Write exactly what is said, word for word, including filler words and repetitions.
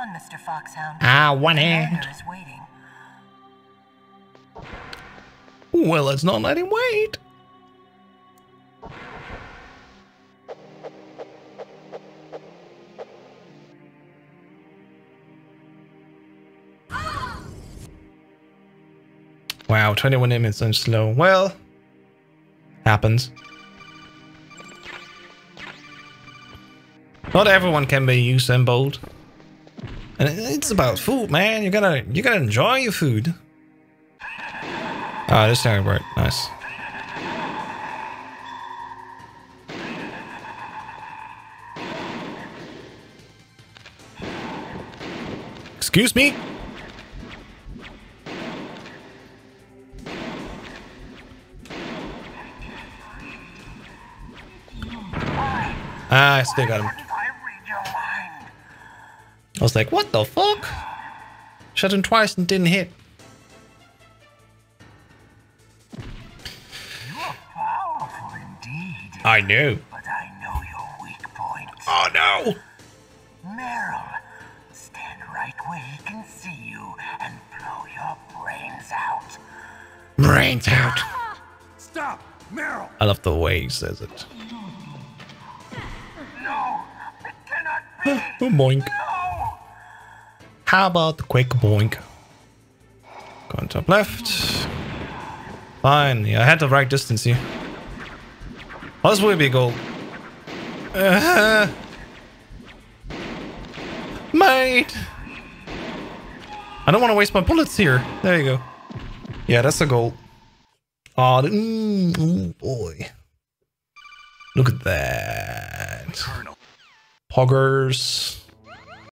on, Mister Foxhound. Ah, one hand. Well, let's not let him wait. Wow, twenty-one minutes and slow. Well, happens. Not everyone can be Usain Bolt. And it's about food, man. You gotta, you gotta enjoy your food. Ah, oh, this time it worked. Nice. Excuse me? Ah, I still got him. I was like, what the fuck? Shot him twice and didn't hit. I knew. But I know your weak points. Oh no! Meryl, stand right where he can see you and blow your brains out. Brains out. Stop, Meryl. I love the way he says it. No, it cannot be. Oh, boink. No. How about the quick boink? Go on top left. Fine, yeah, I had the right distance here. Oh, this would be gold. Uh, mate! I don't want to waste my bullets here. There you go. Yeah, that's a gold. Oh, mm, oh boy. Look at that. Poggers.